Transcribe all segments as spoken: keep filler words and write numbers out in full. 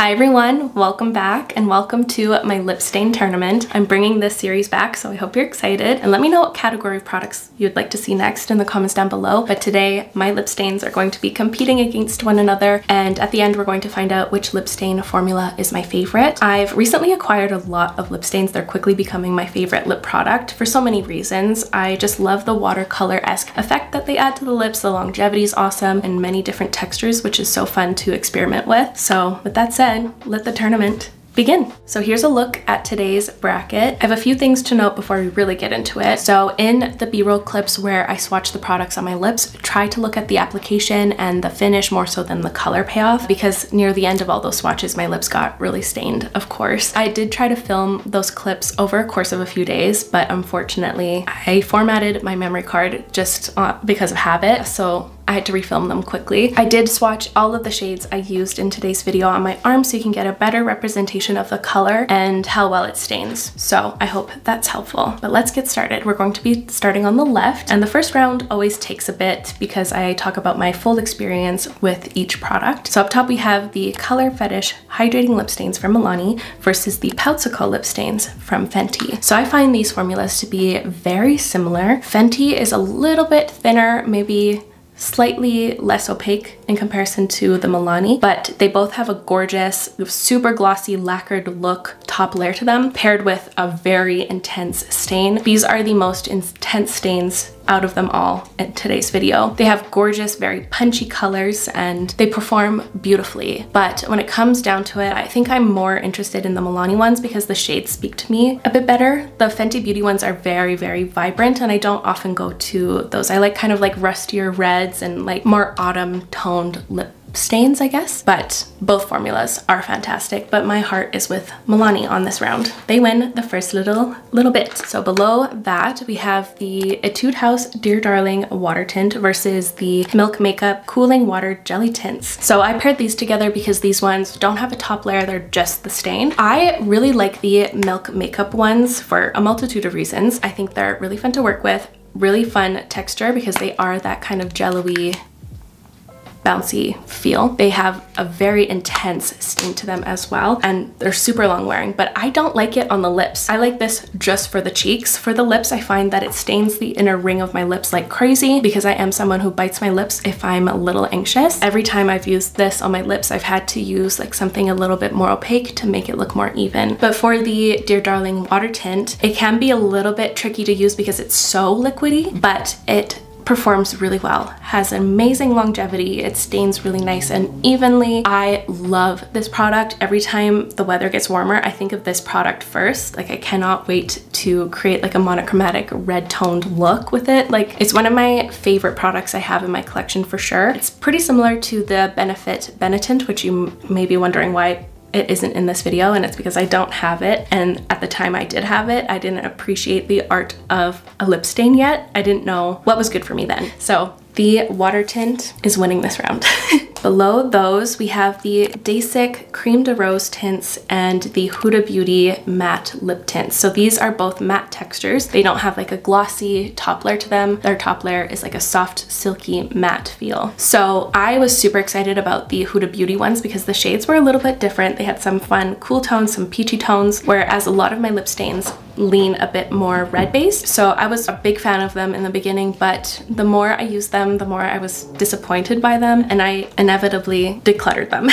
Hi everyone, welcome back and welcome to my lip stain tournament. I'm bringing this series back, so I hope you're excited, and let me know what category of products you'd like to see next in the comments down below. But today my lip stains are going to be competing against one another, and at the end we're going to find out which lip stain formula is my favorite. I've recently acquired a lot of lip stains. They're quickly becoming my favorite lip product for so many reasons. I just love the watercolor-esque effect that they add to the lips. The longevity is awesome, and many different textures, which is so fun to experiment with. So with that said, Then let the tournament begin. So here's a look at today's bracket. I have a few things to note before we really get into it. So in the B-roll clips where I swatch the products on my lips, try to look at the application and the finish more so than the color payoff, because near the end of all those swatches, my lips got really stained, of course. I did try to film those clips over a course of a few days, but unfortunately, I formatted my memory card just uh, because of habit, so I had to refilm them quickly. I did swatch all of the shades I used in today's video on my arm so you can get a better representation of the color and how well it stains. So I hope that's helpful, but let's get started. We're going to be starting on the left, and the first round always takes a bit because I talk about my full experience with each product. So up top we have the Color Fetish Hydrating Lip Stains from Milani versus the Pounceacle Lip Stains from Fenty. So I find these formulas to be very similar. Fenty is a little bit thinner, maybe slightly less opaque in comparison to the Milani, but they both have a gorgeous, super glossy, lacquered look top layer to them, paired with a very intense stain. These are the most intense stains out of them all in today's video. They have gorgeous, very punchy colors, and they perform beautifully. But when it comes down to it, I think I'm more interested in the Milani ones because the shades speak to me a bit better. The Fenty Beauty ones are very, very vibrant, and I don't often go to those. I like kind of like rustier reds and like more autumn toned lip stains, I guess. But both formulas are fantastic, but my heart is with Milani on this round. They win the first little little bit. So below that we have the Etude House Dear Darling Water Tint versus the Milk Makeup Cooling Water Jelly Tints. So I paired these together because these ones don't have a top layer, they're just the stain. I really like the Milk Makeup ones for a multitude of reasons. I think they're really fun to work with, really fun texture because they are that kind of jello-y, bouncy feel. They have a very intense stain to them as well, and they're super long wearing, but I don't like it on the lips. I like this just for the cheeks. For the lips, I find that it stains the inner ring of my lips like crazy because I am someone who bites my lips if I'm a little anxious. Every time I've used this on my lips, I've had to use like something a little bit more opaque to make it look more even. But for the Dear Darling Water Tint, it can be a little bit tricky to use because it's so liquidy, but it performs really well, has amazing longevity, it stains really nice and evenly. I love this product. Every time the weather gets warmer, I think of this product first. Like, I cannot wait to create like a monochromatic red toned look with it. Like, it's one of my favorite products I have in my collection for sure. It's pretty similar to the Benefit Benetint, which you may be wondering why it isn't in this video, and it's because I don't have it, and at the time I did have it, I didn't appreciate the art of a lip stain yet. I didn't know what was good for me then. So the water tint is winning this round. Below those, we have the Dasique Cream De Rose Tints and the Huda Beauty Matte Lip Tints. So these are both matte textures. They don't have like a glossy top layer to them. Their top layer is like a soft, silky, matte feel. So I was super excited about the Huda Beauty ones because the shades were a little bit different. They had some fun cool tones, some peachy tones, whereas a lot of my lip stains lean a bit more red based. So I was a big fan of them in the beginning, but the more I used them, the more I was disappointed by them, and I inevitably decluttered them.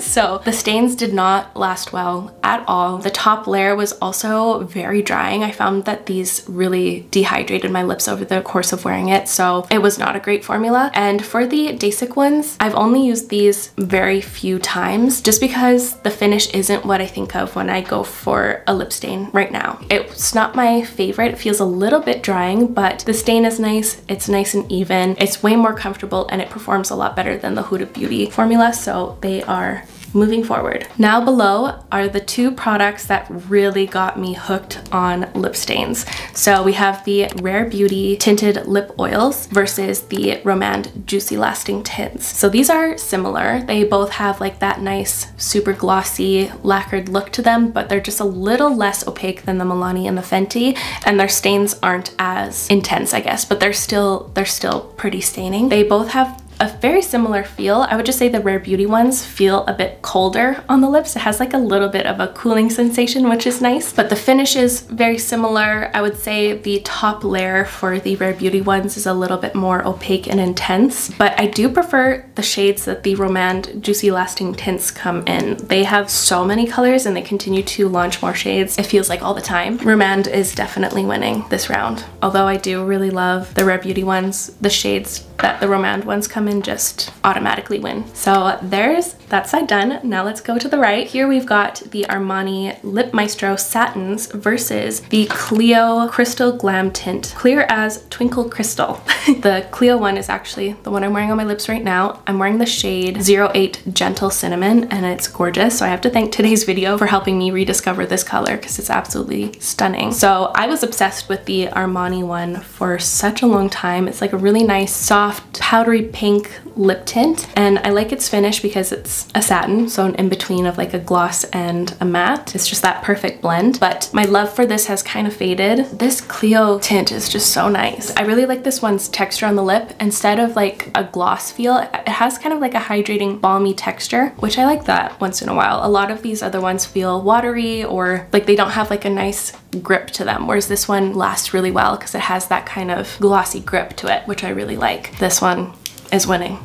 So the stains did not last well at all. The top layer was also very drying. I found that these really dehydrated my lips over the course of wearing it, so it was not a great formula. And for the Dasique ones, I've only used these very few times just because the finish isn't what I think of when I go for a lip stain right now. It's not my favorite. It feels a little bit drying, but the stain is nice. It's nice and even. It's way more comfortable, and it performs a lot better than the Huda Beauty formula, so they are moving forward. Now below are the two products that really got me hooked on lip stains. So we have the Rare Beauty Tinted Lip Oils versus the Romand Juicy Lasting Tints. So these are similar. They both have like that nice, super glossy, lacquered look to them, but they're just a little less opaque than the Milani and the Fenty, and their stains aren't as intense, I guess, but they're still, they're still pretty staining. They both have a very similar feel. I would just say the Rare Beauty ones feel a bit colder on the lips. It has like a little bit of a cooling sensation, which is nice, but the finish is very similar. I would say the top layer for the Rare Beauty ones is a little bit more opaque and intense, but I do prefer the shades that the Romand Juicy Lasting Tints come in. They have so many colors and they continue to launch more shades, it feels like all the time. Romand is definitely winning this round, although I do really love the Rare Beauty ones. The shades that the Romand ones come in just automatically win. So there's that side done. Now let's go to the right. Here we've got the Armani Lip Maestro Satins versus the Clio Crystal Glam Tint, clear as twinkle crystal. The Clio one is actually the one I'm wearing on my lips right now. I'm wearing the shade zero eight Gentle Cinnamon and it's gorgeous. So I have to thank today's video for helping me rediscover this color because it's absolutely stunning. So I was obsessed with the Armani one for such a long time. It's like a really nice soft powdery pink lip tint, and I like its finish because it's a satin, so an in between of like a gloss and a matte. It's just that perfect blend, but my love for this has kind of faded. This Clio tint is just so nice. I really like this one's texture on the lip. Instead of like a gloss feel, it has kind of like a hydrating balmy texture, which I like that once in a while. A lot of these other ones feel watery or like they don't have like a nice grip to them, whereas this one lasts really well because it has that kind of glossy grip to it, which I really like. This one is winning.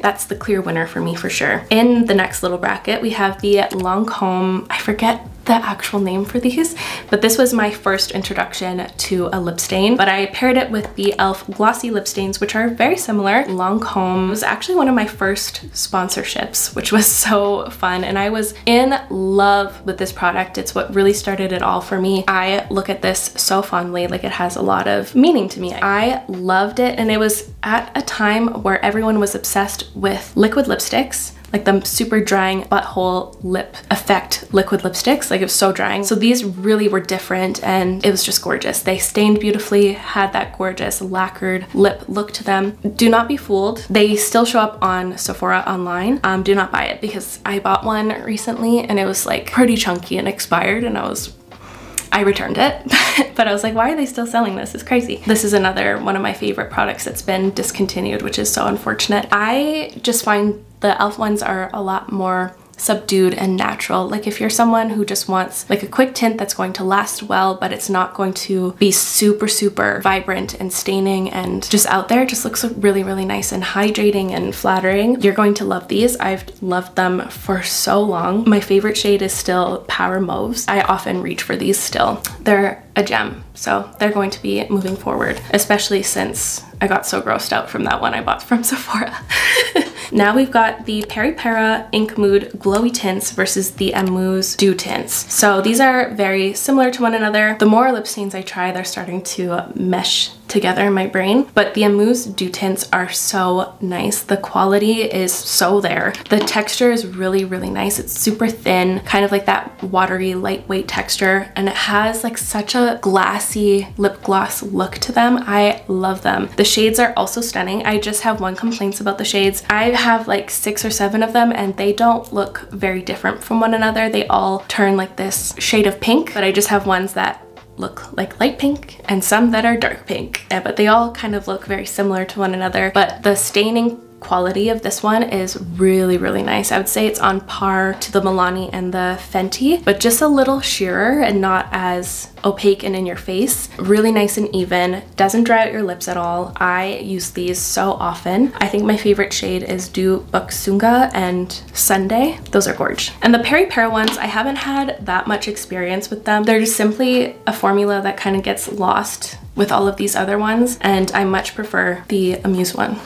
That's the clear winner for me for sure. In the next little bracket, we have the Lancôme, I forget the actual name for these, but this was my first introduction to a lip stain, but I paired it with the e l f glossy lip stains, which are very similar. Lancôme was actually one of my first sponsorships, which was so fun, and I was in love with this product. It's what really started it all for me. I look at this so fondly, like it has a lot of meaning to me. I loved it, and it was at a time where everyone was obsessed with liquid lipsticks, like the super drying butthole lip effect liquid lipsticks, like it was so drying. So these really were different and it was just gorgeous. They stained beautifully, had that gorgeous lacquered lip look to them. Do not be fooled. They still show up on Sephora online. Um, do not buy it because I bought one recently and it was like pretty chunky and expired and I was I returned it, but I was like, why are they still selling this? It's crazy. This is another one of my favorite products that's been discontinued, which is so unfortunate. I just find the e l f ones are a lot more subdued and natural. Like if you're someone who just wants like a quick tint that's going to last well, but it's not going to be super, super vibrant and staining and just out there, it just looks really, really nice and hydrating and flattering. You're going to love these. I've loved them for so long. My favorite shade is still Power Mauves. I often reach for these still. They're a gem, so they're going to be moving forward, especially since I got so grossed out from that one I bought from Sephora. Now we've got the Peripera Ink Mood Glowy Tints versus the Amuse Dew Tints. So these are very similar to one another. The more lip stains I try, they're starting to mesh together in my brain, but the Amuse Dew Tints are so nice. The quality is so there. The texture is really, really nice. It's super thin, kind of like that watery, lightweight texture, and it has like such a glassy lip gloss look to them. I love them. The shades are also stunning. I just have one complaint about the shades. I have like six or seven of them, and they don't look very different from one another. They all turn like this shade of pink, but I just have ones that look like light pink and some that are dark pink, yeah, but they all kind of look very similar to one another. But the staining quality of this one is really, really nice. I would say it's on par to the Milani and the Fenty, but just a little sheerer and not as opaque and in your face. Really nice and even, doesn't dry out your lips at all. I use these so often. I think my favorite shade is Dew Boksoonga and Sunday. Those are gorge. And the Peripera ones, I haven't had that much experience with them. They're just simply a formula that kind of gets lost with all of these other ones, and I much prefer the Amuse one.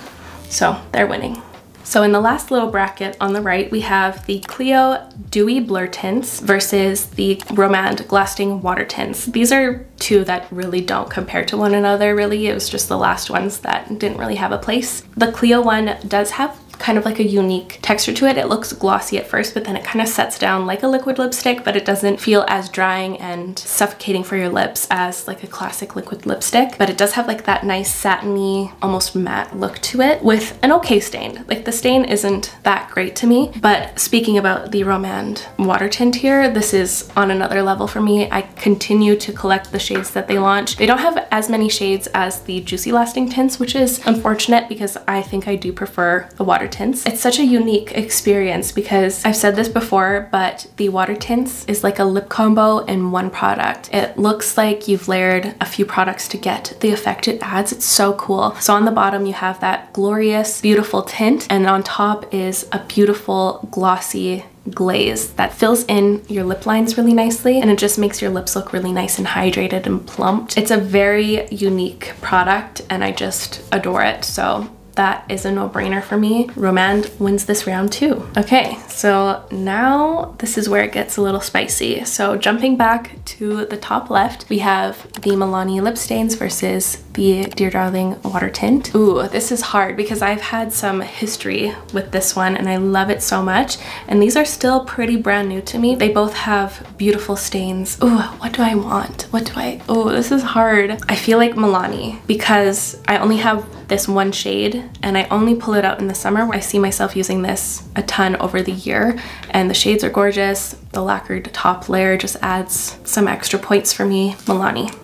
So they're winning. So in the last little bracket on the right, we have the Clio Dewy Blur Tints versus the Romand Glasting Water Tints. These are two that really don't compare to one another, really. It was just the last ones that didn't really have a place. The Clio one does have kind of like a unique texture to it. It looks glossy at first, but then it kind of sets down like a liquid lipstick, but it doesn't feel as drying and suffocating for your lips as like a classic liquid lipstick. But it does have like that nice satiny, almost matte look to it with an okay stain. Like the stain isn't that great to me, but speaking about the Romand water tint here, this is on another level for me. I continue to collect the shades that they launch. They don't have as many shades as the Juicy Lasting Tints, which is unfortunate because I think I do prefer the water tints. It's such a unique experience because I've said this before, but the water tints is like a lip combo in one product. It looks like you've layered a few products to get the effect it adds. It's so cool. So on the bottom you have that glorious, beautiful tint, and on top is a beautiful glossy glaze that fills in your lip lines really nicely, and it just makes your lips look really nice and hydrated and plumped. It's a very unique product and I just adore it, so that is a no-brainer for me. Romand wins this round too. Okay, so now this is where it gets a little spicy. So jumping back to the top left, we have the Milani lip stains versus the Dear Darling water tint. Ooh, this is hard because I've had some history with this one and I love it so much. And these are still pretty brand new to me. They both have beautiful stains. Ooh, what do I want? What do I, oh, this is hard. I feel like Milani because I only have this one shade and I only pull it out in the summer. I see myself using this a ton over the year and the shades are gorgeous. The lacquered top layer just adds some extra points for me. Milani.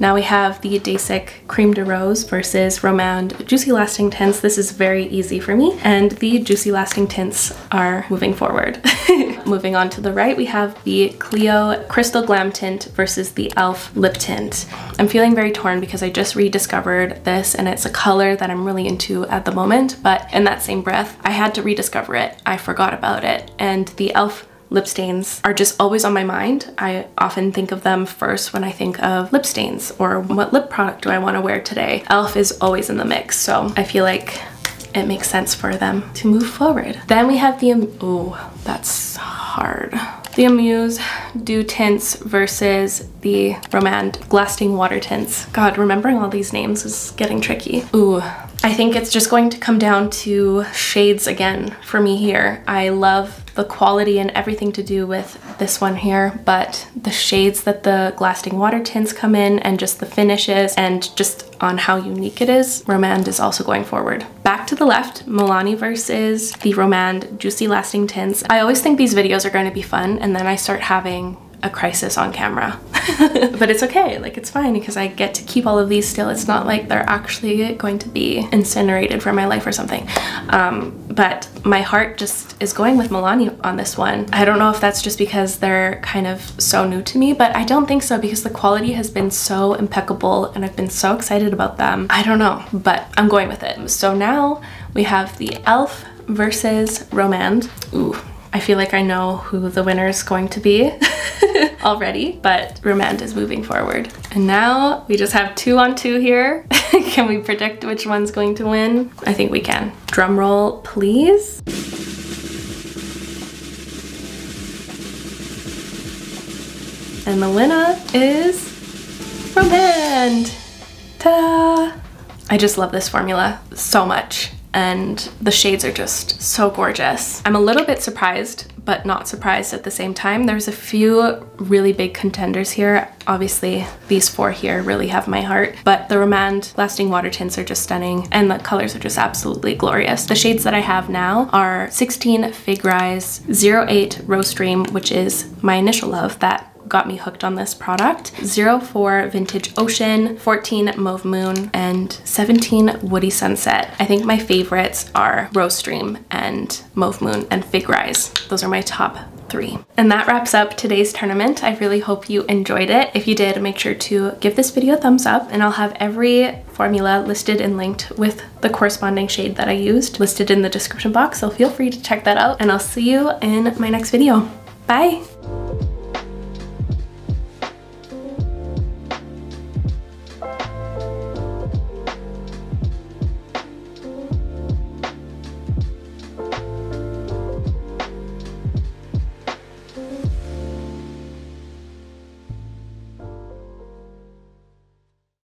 Now we have the Dasique Cream De Rose versus Romand Juicy Lasting Tints. This is very easy for me, and the Juicy Lasting Tints are moving forward. Moving on to the right, we have the Clio Crystal Glam Tint versus the e l f. Lip Tint. I'm feeling very torn because I just rediscovered this, and it's a color that I'm really into at the moment, but in that same breath, I had to rediscover it. I forgot about it, and the e l f lip stains are just always on my mind. I often think of them first when I think of lip stains or what lip product do I want to wear today. e l f is always in the mix, so I feel like it makes sense for them to move forward. Then we have the, oh, that's hard. The Amuse Dew Tints versus the Romand Glasting Water Tints. God, remembering all these names is getting tricky. Ooh. I think it's just going to come down to shades again for me here. I love the quality and everything to do with this one here, but the shades that the Glasting Water Tints come in and just the finishes and just on how unique it is, Romand is also going forward. Back to the left, Milani versus the Romand Juicy Lasting Tints. I always think these videos are going to be fun and then I start having a crisis on camera. But it's okay, like it's fine because I get to keep all of these still. It's not like they're actually going to be incinerated for my life or something. Um, but my heart just is going with Milani on this one. I don't know if that's just because they're kind of so new to me, but I don't think so because the quality has been so impeccable and I've been so excited about them. I don't know, but I'm going with it. So now we have the e l f versus Romand. Ooh. I feel like I know who the winner is going to be already, but Romand is moving forward. And now we just have two on two here. Can we predict which one's going to win? I think we can. Drum roll, please. And the winner is Romand. Ta-da! I just love this formula so much. And the shades are just so gorgeous. I'm a little bit surprised, but not surprised at the same time. There's a few really big contenders here. Obviously, these four here really have my heart, but the Romand Glasting Water Tints are just stunning, and the colors are just absolutely glorious. The shades that I have now are sixteen Fig Rise, zero eight Rose Dream, which is my initial love that got me hooked on this product, zero four Vintage Ocean, fourteen Mauve Moon, and seventeen Woody Sunset. I think my favorites are Rose Dream and Mauve Moon and Fig Rise. Those are my top three. And that wraps up today's tournament. I really hope you enjoyed it. If you did, make sure to give this video a thumbs up, and I'll have every formula listed and linked with the corresponding shade that I used listed in the description box, so feel free to check that out, and I'll see you in my next video. Bye!